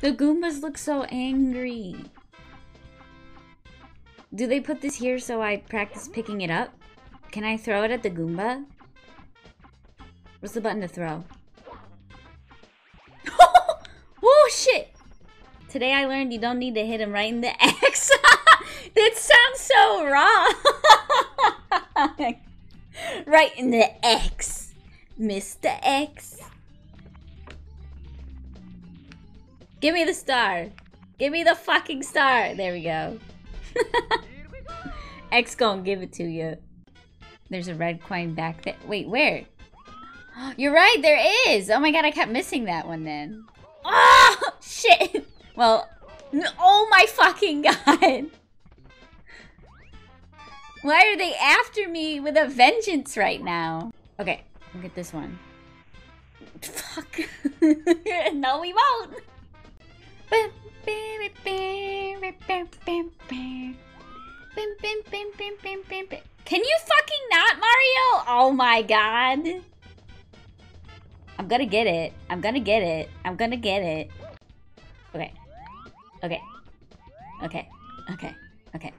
The Goombas look so angry. Do they put this here so I practice picking it up? Can I throw it at the Goomba? What's the button to throw? Oh shit! Today I learned you don't need to hit him right in the X. That sounds so wrong. Right in the X. Mr. X. Give me the star. Give me the fucking star. There we go. X gonna give it to you. There's a red coin back there. Wait, where? You're right, there is! Oh my god, I kept missing that one then. Oh, shit! Well, oh my fucking god! Why are they after me with a vengeance right now? Okay, look at this one. Fuck. No, we won't! Can you fucking not, Mario? Oh my god. I'm gonna get it. I'm gonna get it. I'm gonna get it. Okay. Okay. Okay. Okay. Okay.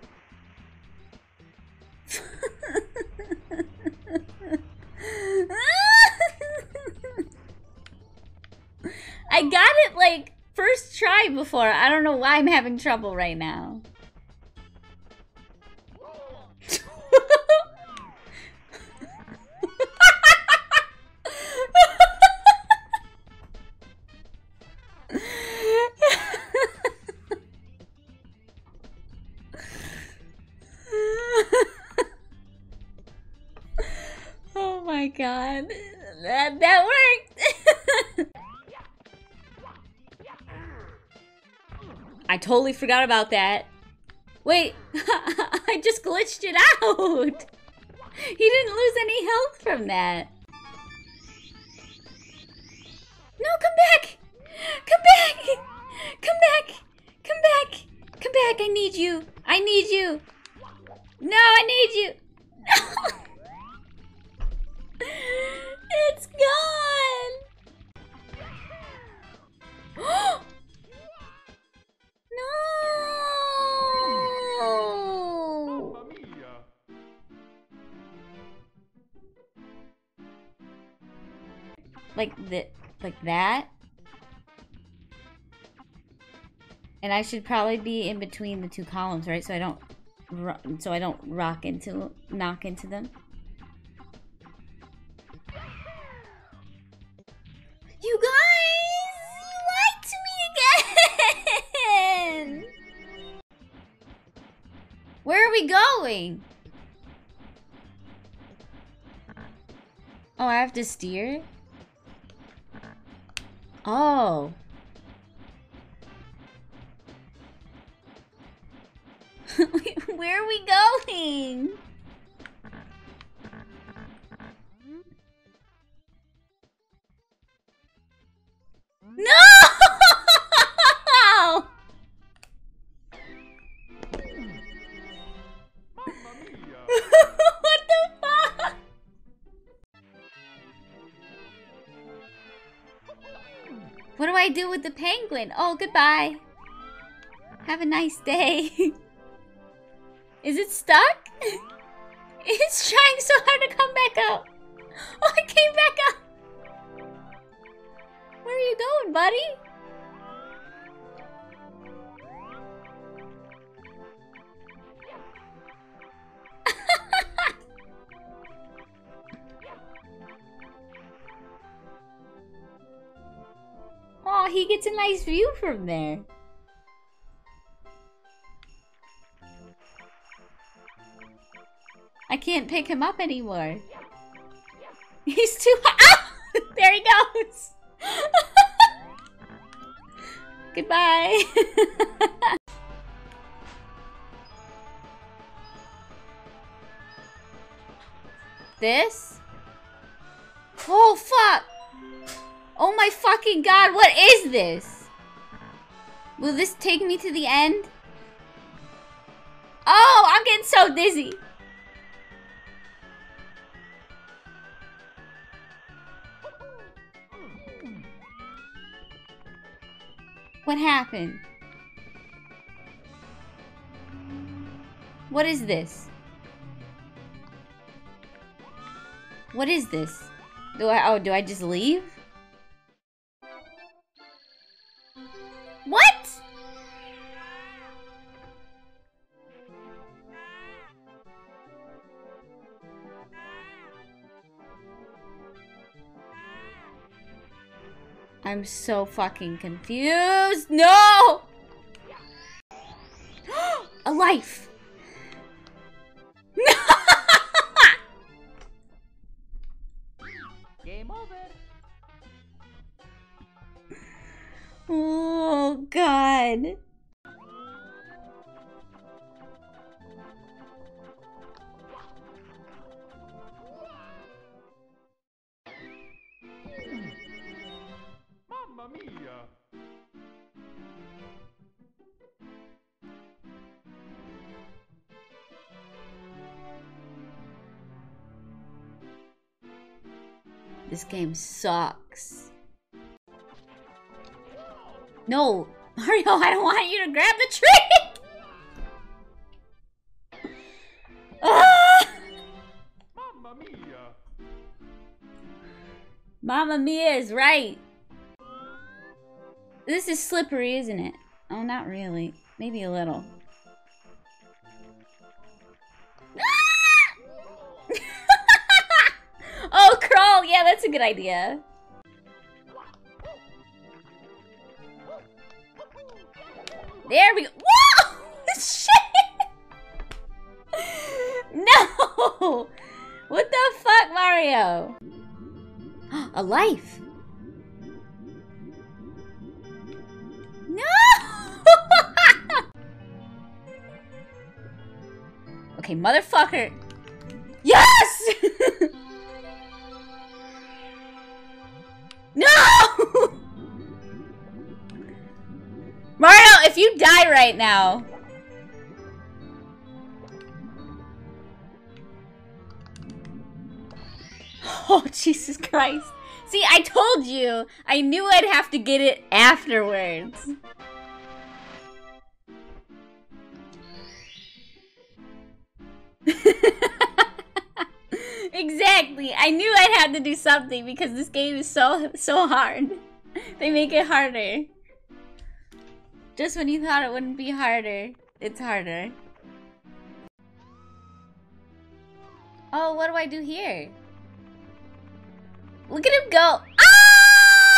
I got it like first try before. I don't know why I'm having trouble right now. Oh my god, that worked! I totally forgot about that. Wait, I just glitched it out! He didn't lose any health from that. No, come back! Come back! Come back! Come back! Come back, I need you! I need you! No, I need you! No! It's gone! No! Like that? And I should probably be in between the two columns, right? So I don't knock into them. You guys, you lied to me again! Where are we going? Oh, I have to steer? Oh. Where are we going? No! What the fuck? What do I do with the penguin? Oh, goodbye. Have a nice day. Is it stuck? It's trying so hard to come back up. Oh, it came back up. Where are you going, buddy? Oh, he gets a nice view from there. I can't pick him up anymore. He's too high. Ah! There he goes. Goodbye. This? Oh fuck! Oh my fucking god, what is this? Will this take me to the end? Oh, I'm getting so dizzy. What happened? What is this? What is this? Do I just leave? What? I'm so fucking confused. No! A life! Game over. Oh, God. Mamma mia. This game sucks. No, Mario, I don't want you to grab the tree! Mamma mia! Mamma mia is right! This is slippery, isn't it? Oh, not really. Maybe a little. Oh, crawl! Yeah, that's a good idea. There we go. Whoa! Shit! No! What the fuck, Mario? A life! No! Okay, motherfucker. Yes! No! Mario, if you die right now. Oh, Jesus Christ. See, I told you. I knew I'd have to get it afterwards. Exactly. I knew I had to do something because this game is so hard. They make it harder. Just when you thought it wouldn't be harder, it's harder. Oh, what do I do here? Look at him go. Ah,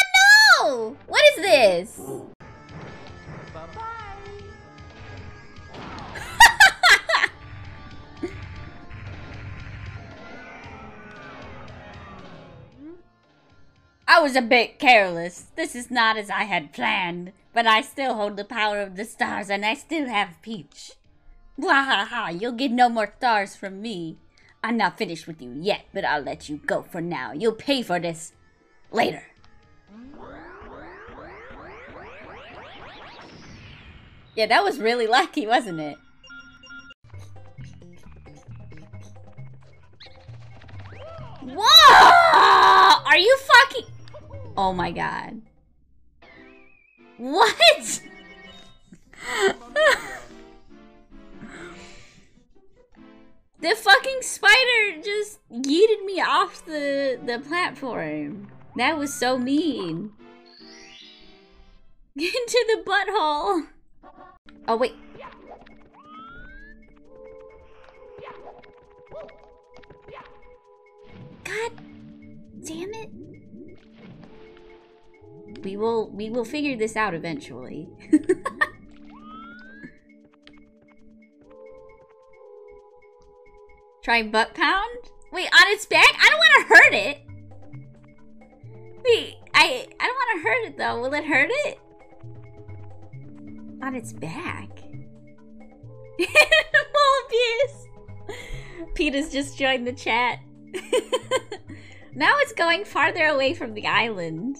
no! What is this? I was a bit careless. This is not as I had planned, but I still hold the power of the stars and I still have Peach. Blah ha ha, you'll get no more stars from me. I'm not finished with you yet, but I'll let you go for now. You'll pay for this later. Yeah, that was really lucky, wasn't it? Whoa! Are you fucking... Oh my God. What? The fucking spider just yeeted me off the platform. That was so mean. Into the butthole. Oh, wait. God damn it. We will figure this out eventually. Try butt pound? Wait, on its back? I don't want to hurt it. Wait, I don't want to hurt it though. Will it hurt it? On its back? Animal abuse! Peta's just joined the chat. Now it's going farther away from the island.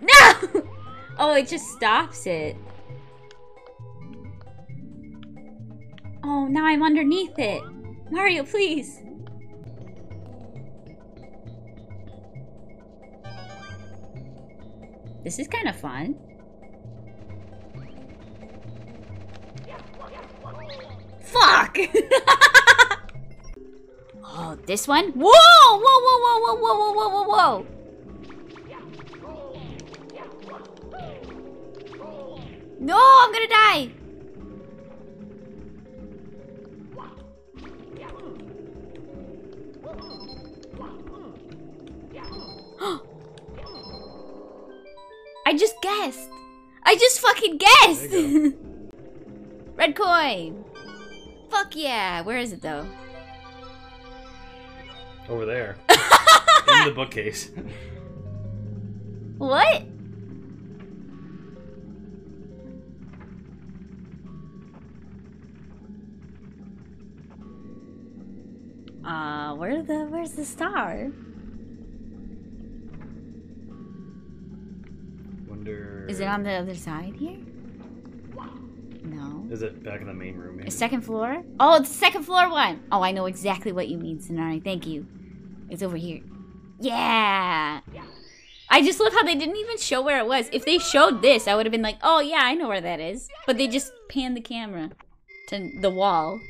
No! Oh, it just stops it. Oh, now I'm underneath it. Mario, please. This is kind of fun. Fuck! Oh, this one? Whoa! Whoa, whoa, whoa, whoa, whoa, whoa, whoa, whoa, whoa! No, I'm gonna die! I just guessed! I just fucking guessed! Red coin! Fuck yeah! Where is it though? Over there. In the bookcase. What? Where's the star? Wonder. Is it on the other side here? No. Is it back in the main room? Maybe? Second floor? Oh, it's the second floor one. Oh, I know exactly what you mean, Sonari. Thank you. It's over here. Yeah. I just love how they didn't even show where it was. If they showed this, I would have been like, oh yeah, I know where that is. But they just panned the camera to the wall.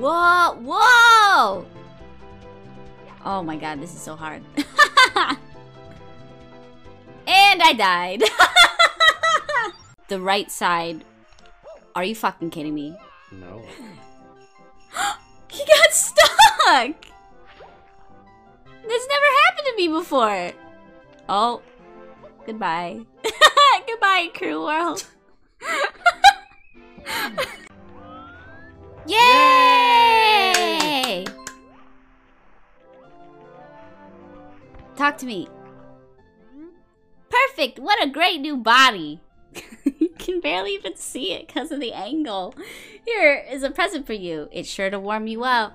Whoa! Whoa! Oh my god, this is so hard. And I died. The right side. Are you fucking kidding me? No. He got stuck! This never happened to me before. Oh. Goodbye. Goodbye, cruel world. Yay! Yay! Talk to me. Perfect! What a great new body! You can barely even see it because of the angle. Here is a present for you. It's sure to warm you up.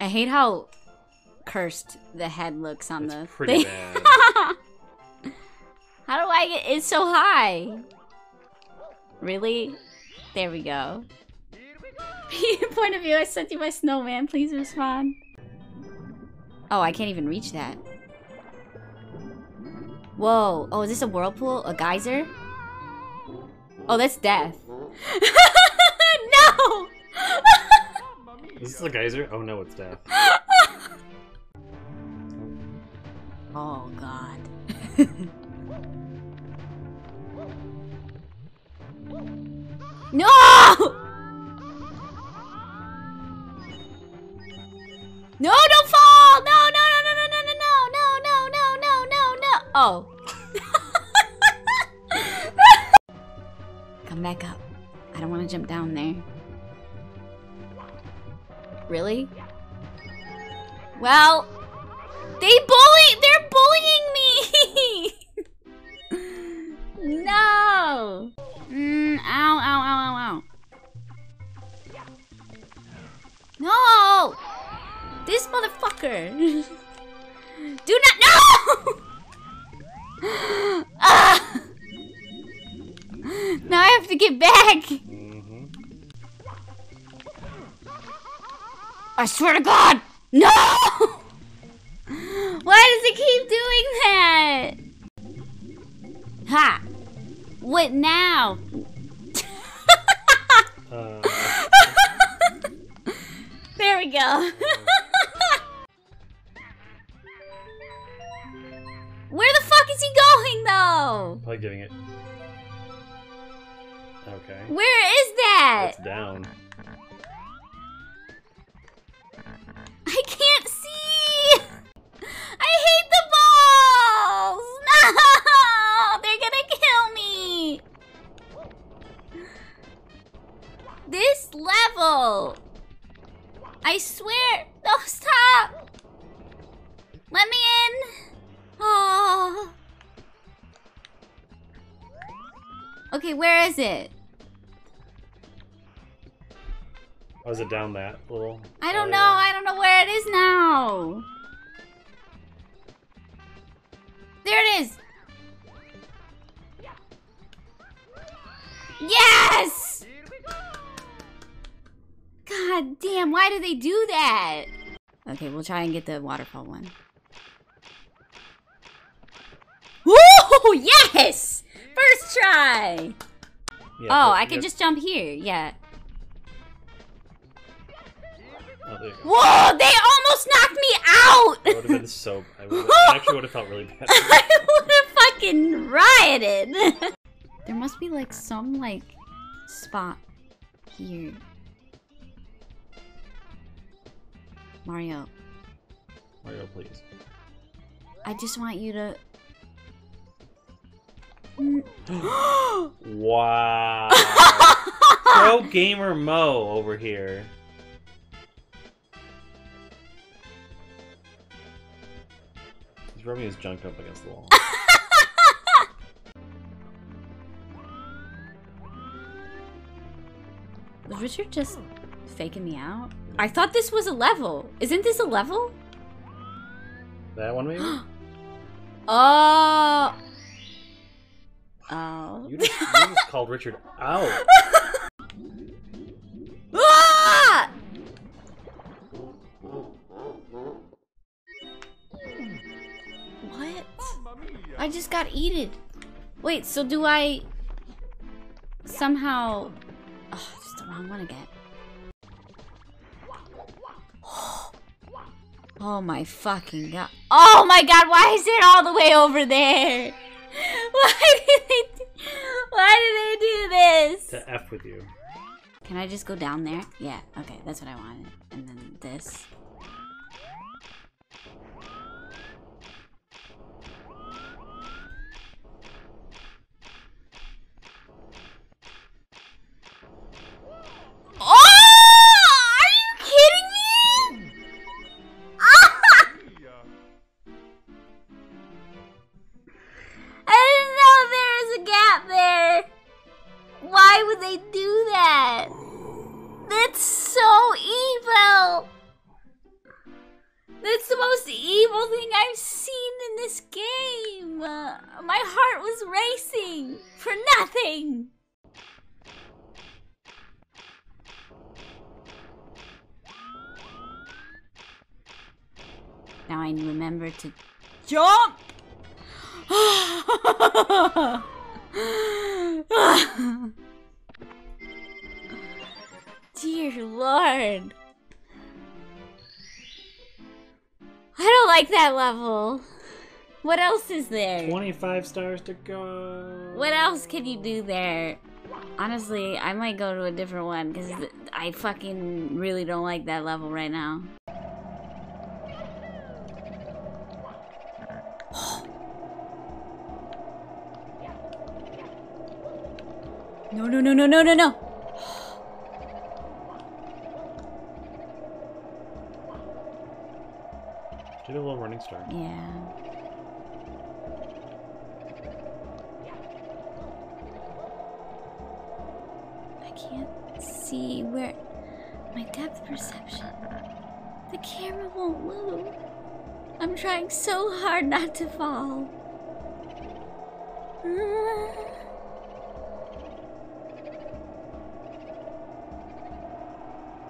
I hate how cursed the head looks on the pretty thing. Bad. How do I get it so high? Really? There we go. Point of view, I sent you my snowman. Please respond. Oh, I can't even reach that. Whoa. Oh, is this a whirlpool? A geyser? Oh, that's death. No! Is this a geyser? Oh no, it's death. Oh god. No! No, don't fall! No, no, no, no, no, no, no, no, no, no, no, no, no. Oh. Come back up. I don't want to jump down there. Really? Well, they're bullying me! No! Ow, ow, ow, ow, ow. No! This motherfucker! Do not- No! Now I have to get back! Mm-hmm. I swear to God! No! Why does it keep doing that? Ha! What now? There we go. Where the fuck is he going though? Probably giving it. Okay. Where is that? It's down. I can't see. I hate the balls. No, they're gonna kill me. This level. I swear! No, stop! Let me in! Oh. Okay, where is it? Oh, is it down that little? I don't know. I don't know where it is now. There it is! Yes! God damn, why do they do that? Okay, we'll try and get the waterfall one. Woo! Yes! First try! Yeah, oh, I can just jump here, yeah. Oh, there you go. Whoa! They almost knocked me out! I would have been so... I actually would have felt really bad. I would have fucking rioted! There must be like some like spot here. Mario. Mario, please. I just want you to... Wow. Pro Gamer Mo over here. He's rubbing his junk up against the wall. Was Richard just faking me out? I thought this was a level. Isn't this a level? That one maybe? Oh. Oh. You just called Richard out. Ah! What? I just got eaten. Wait, so do I somehow... Oh, that's the wrong one again. Oh my fucking god. Oh my god, why is it all the way over there? Why did they do this? To F with you. Can I just go down there? Yeah, okay, that's what I wanted. And then this. That's the most evil thing I've seen in this game! My heart was racing for nothing! Now I remember to jump! Dear Lord! I don't like that level. What else is there? 25 stars to go. What else can you do there? Honestly, I might go to a different one because I fucking really don't like that level right now. No, no, no, no, no, no, no. Did a little running start. Yeah. I can't see where my depth perception. The camera won't move. I'm trying so hard not to fall.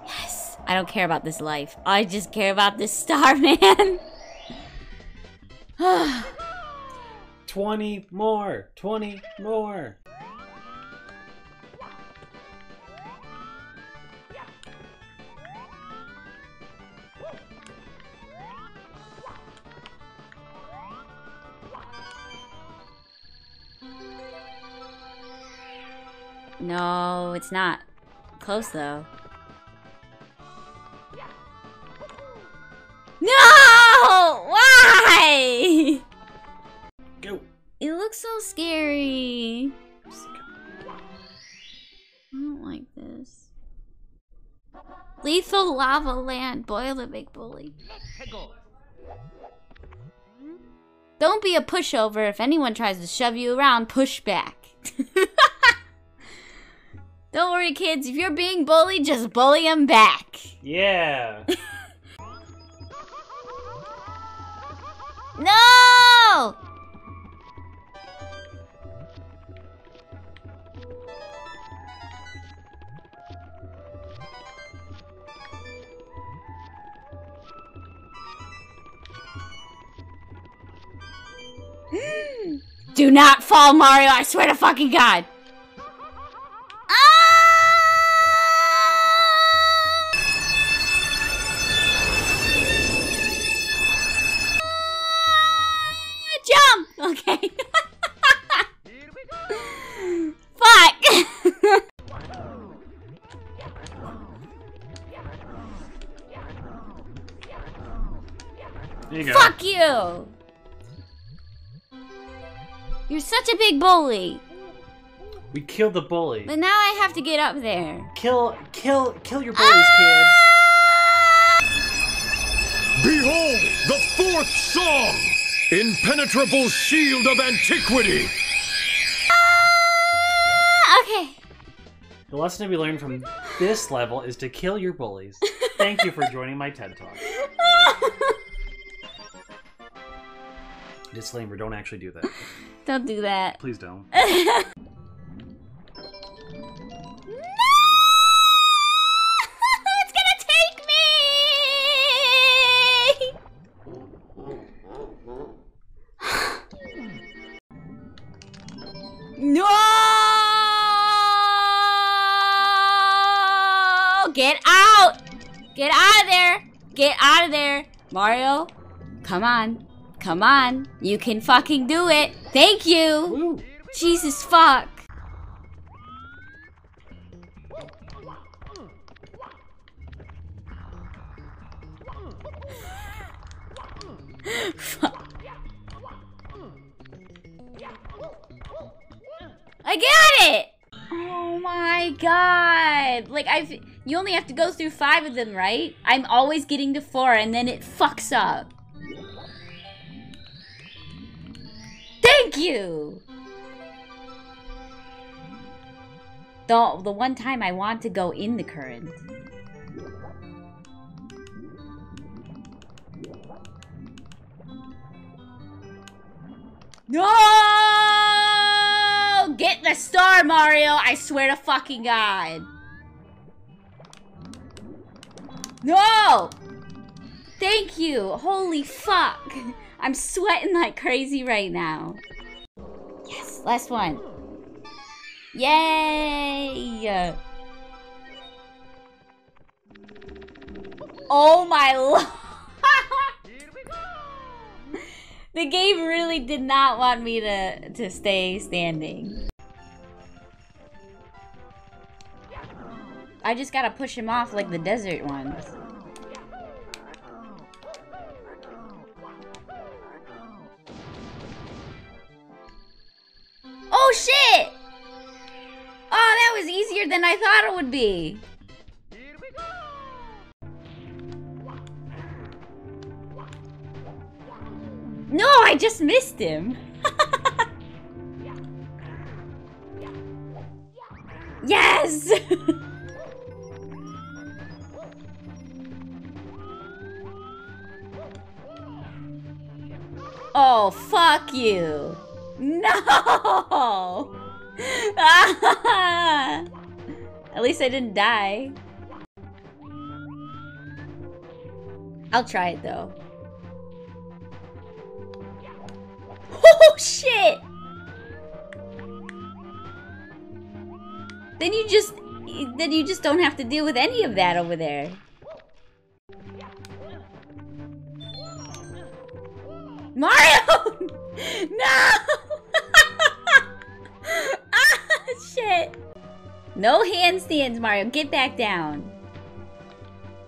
Yes. I don't care about this life. I just care about this star, man. 20 more! 20 more! No, it's not. Close though. So scary. I don't like this. Lethal lava land, boil a big bully. Don't be a pushover. If anyone tries to shove you around, push back. Don't worry, kids. If you're being bullied, just bully them back. Yeah. No! Do not fall, Mario, I swear to fucking God! Jump! Okay. Fuck! There you go. Fuck you! You're such a big bully. We killed the bully. But now I have to get up there. Kill your bullies, kids. Behold, the fourth song! Impenetrable shield of antiquity! Okay. The lesson we learned from this level is to kill your bullies. Thank you for joining my TED Talk. Disclaimer, don't actually do that. Don't do that. Please don't. Mario, come on. Come on. You can fucking do it. Thank you. Woo. Jesus fuck. Fuck. I got it. Oh my God. Like you only have to go through 5 of them, right? I'm always getting to 4 and then it fucks up. Thank you! The one time I want to go in the current. No! Get the star, Mario! I swear to fucking God. No! Thank you! Holy fuck! I'm sweating like crazy right now. Yes! Last one! Yay! Oh my lord! The game really did not want me to stay standing. I just gotta push him off like the desert ones. Oh shit! Oh, that was easier than I thought it would be. No, I just missed him. Yes! Oh, fuck you. No! At least I didn't die. I'll try it though. Oh shit! Then you just don't have to deal with any of that over there. Mario! No! Ah, shit! No handstands, Mario. Get back down.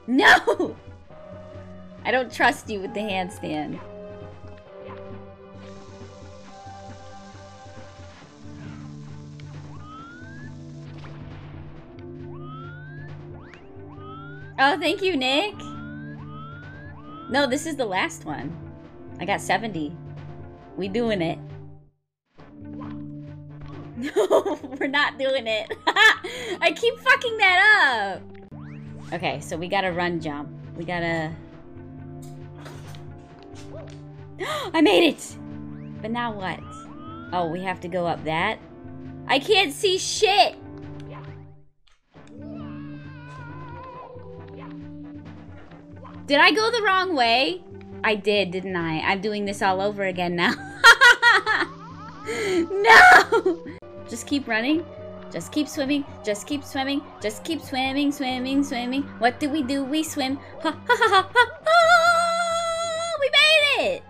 No! I don't trust you with the handstand. Oh, thank you, Nick. No, this is the last one. I got 70. We doing it. No, we're not doing it. I keep fucking that up. Okay, so we gotta run jump. We gotta... I made it! But now what? Oh, we have to go up that? I can't see shit! Did I go the wrong way? I did, didn't I? I'm doing this all over again now. No! Just keep running. Just keep swimming. Just keep swimming. Just keep swimming, swimming, swimming. What do? We swim. Ha ha ha ha ha! Oh, we made it!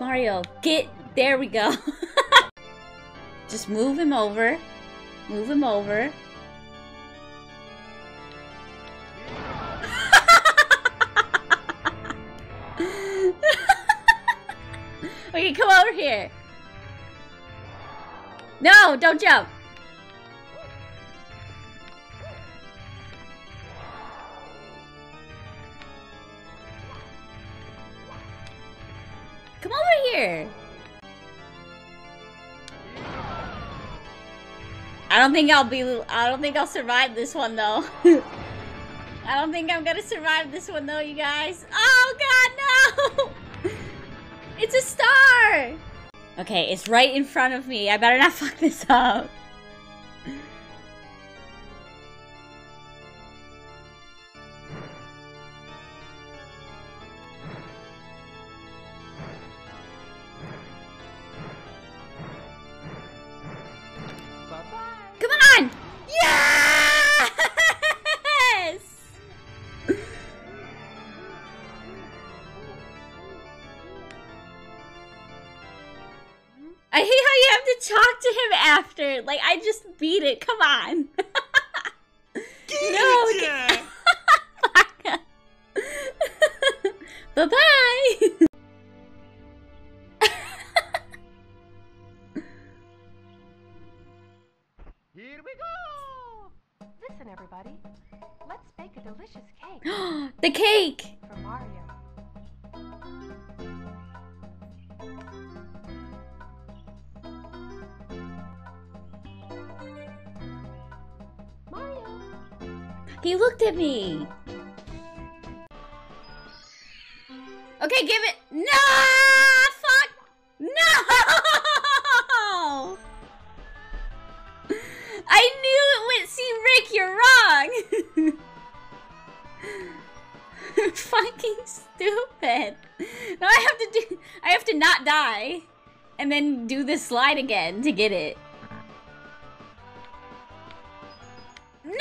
Mario, get... There we go. Just move him over. Move him over. Okay, come over here. No, don't jump. Come over here. I don't think I'll survive this one though. I don't think I'm gonna survive this one though, you guys. Oh god, no! It's a star! Okay, it's right in front of me. I better not fuck this up. Come on! Yes! I hate how you have to talk to him after. Like, I just beat it. Come on. No. Yeah. Bye-bye. Here we go! Listen, everybody. Let's bake a delicious cake. The cake! For Mario. Mario! He looked at me! Okay, give it... No! Fucking stupid. Now I have to not die and then do this slide again to get it. No!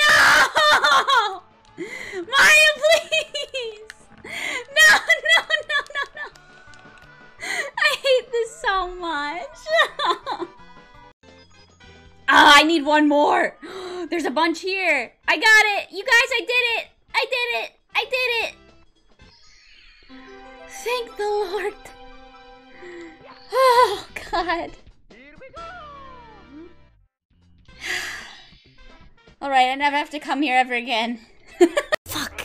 Mario, please! No, no, no, no, no. I hate this so much. Ah, I need one more. There's a bunch here. I got it. You guys, I did it. I did it. I did it. Thank the Lord. Oh, God. Here we go. All right, I never have to come here ever again. Fuck.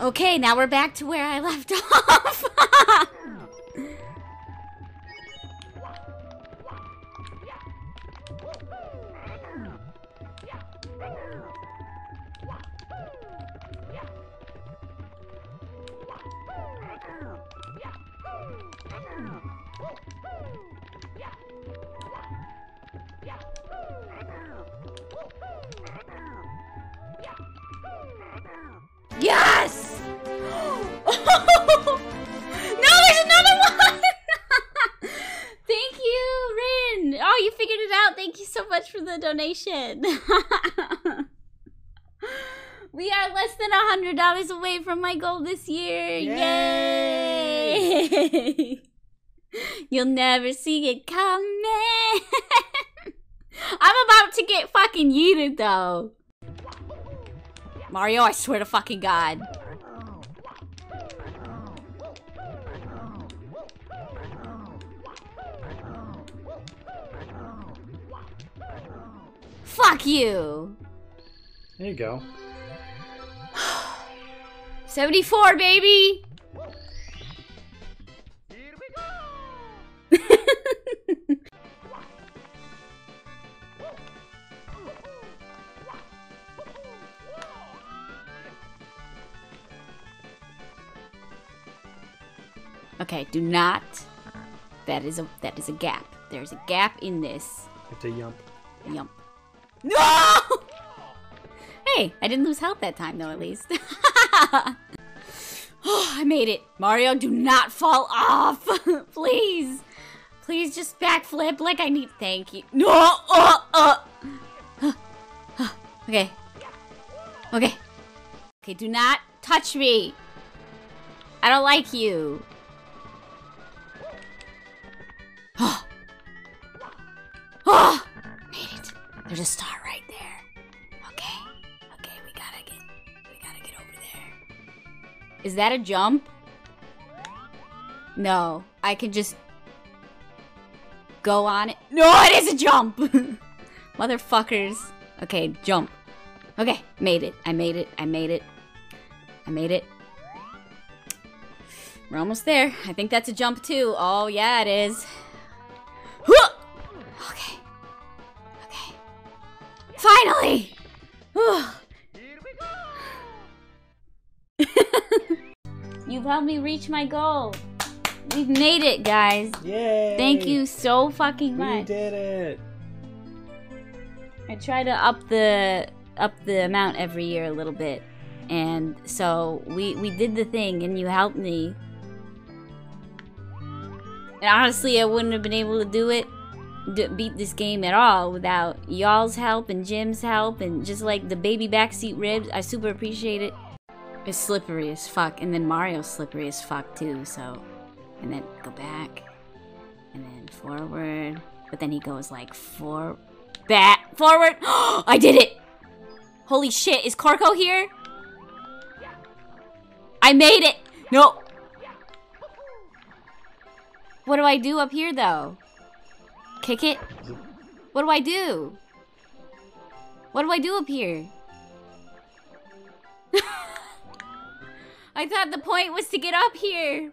Okay, now we're back to where I left off. Yes! Oh! No, there's another one! Thank you, Rin! Oh, you figured it out. Thank you so much for the donation. We are less than $100 away from my goal this year. Yay! Yay! You'll never see it coming. I'm about to get fucking yeeted though. Mario, I swear to fucking God. Fuck you. There you go. 74, baby. Okay, do not. That is a gap. There's a gap in this. It's a yump. Yump. No! Hey, I didn't lose health that time though, at least. Oh, I made it. Mario, do not fall off. Please. Please just backflip like I need. Thank you. No! Okay. Okay. Okay, do not touch me. I don't like you. Oh. Oh! Made it. There's a star right there. Okay. Okay, we gotta get over there. Is that a jump? No. I can just go on it. No, it is a jump! Motherfuckers. Okay, jump. Okay, made it. I made it. We're almost there. I think that's a jump too. Oh yeah, it is. Okay. Okay. Finally! Here we go! You've helped me reach my goal. We've made it, guys. Yay! Thank you so fucking much. We did it. I try to up the amount every year a little bit, and so we did the thing, and you helped me. And honestly, I wouldn't have been able to beat this game at all without y'all's help and Jim's help, and just like the baby backseat ribs, I super appreciate it. It's slippery as fuck, and then Mario's slippery as fuck too. So. And then go back, and then forward, but then he goes like forward. I did it! Holy shit, is Corco here? I made it! No! What do I do up here though? Kick it? What do I do? What do I do up here? I thought the point was to get up here.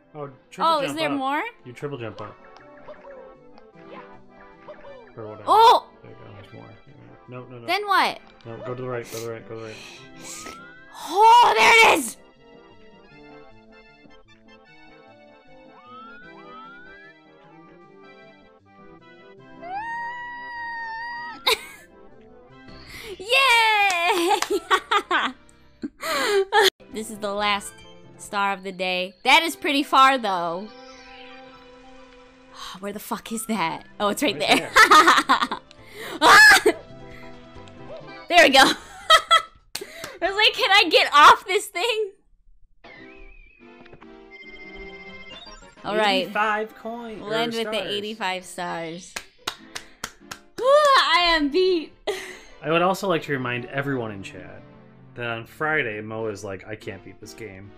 Oh, is there more? You triple jump up. Or whatever. Oh! There you go, there's more. No. Then what? No, go to the right. Oh, there it is! Yay! This is the last star of the day. That is pretty far though. Where the fuck is that? Oh, it's right there. There we go. I was like, can I get off this thing? All right. 85 coins. We'll end with the 85 stars. Ooh, I am beat. I would also like to remind everyone in chat that on Friday, Mo is like, I can't beat this game.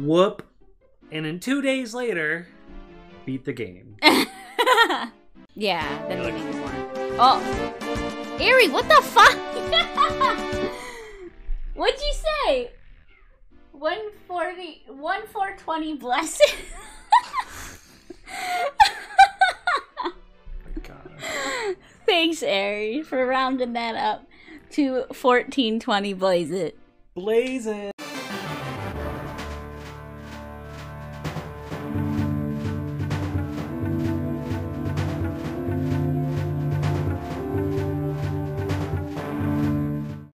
Whoop. And then 2 days later, beat the game. Yeah, that's like, oh, Eerie, what the fuck? What'd you say? 140, 1420 blessing. Oh my God. Thanks, Eerie, for rounding that up to 1420 blaze it.